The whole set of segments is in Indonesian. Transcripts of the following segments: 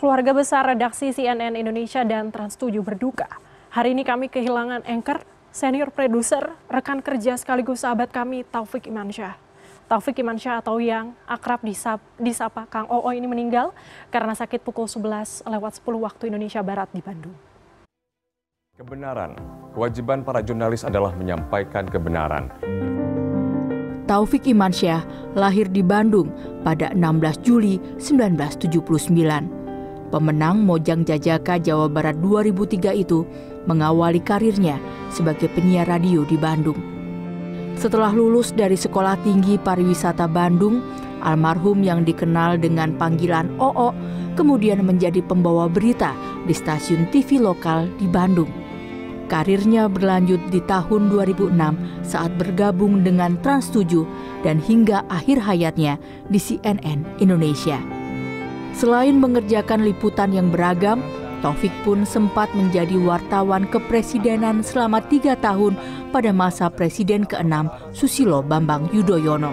Keluarga besar redaksi CNN Indonesia dan Trans7 berduka. Hari ini kami kehilangan anchor, senior produser, rekan kerja sekaligus sahabat kami Taufik Imansyah. Taufik Imansyah atau yang akrab disapa Kang Oo ini meninggal karena sakit pukul 11:10 waktu Indonesia Barat di Bandung. Kebenaran, kewajiban para jurnalis adalah menyampaikan kebenaran. Taufik Imansyah lahir di Bandung pada 16 Juli 1979. Pemenang Mojang Jajaka Jawa Barat 2003 itu mengawali karirnya sebagai penyiar radio di Bandung. Setelah lulus dari Sekolah Tinggi Pariwisata Bandung, almarhum yang dikenal dengan panggilan Oo kemudian menjadi pembawa berita di stasiun TV lokal di Bandung. Karirnya berlanjut di tahun 2006 saat bergabung dengan Trans7 dan hingga akhir hayatnya di CNN Indonesia. Selain mengerjakan liputan yang beragam, Taufik pun sempat menjadi wartawan kepresidenan selama 3 tahun pada masa Presiden ke-6 Susilo Bambang Yudhoyono.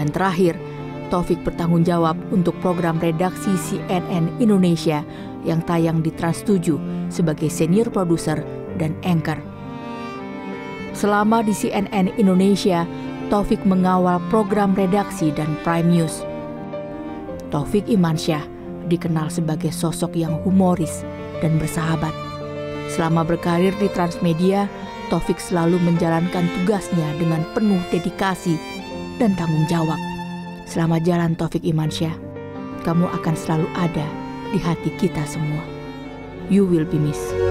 Dan terakhir, Taufik bertanggung jawab untuk program redaksi CNN Indonesia yang tayang di Trans7 sebagai senior produser dan anchor. Selama di CNN Indonesia, Taufik mengawal program redaksi dan Prime News. Taufik Imansyah dikenal sebagai sosok yang humoris dan bersahabat. Selama berkarir di transmedia, Taufik selalu menjalankan tugasnya dengan penuh dedikasi dan tanggung jawab. Selama jalan Taufik Imansyah, kamu akan selalu ada di hati kita semua. You will be missed.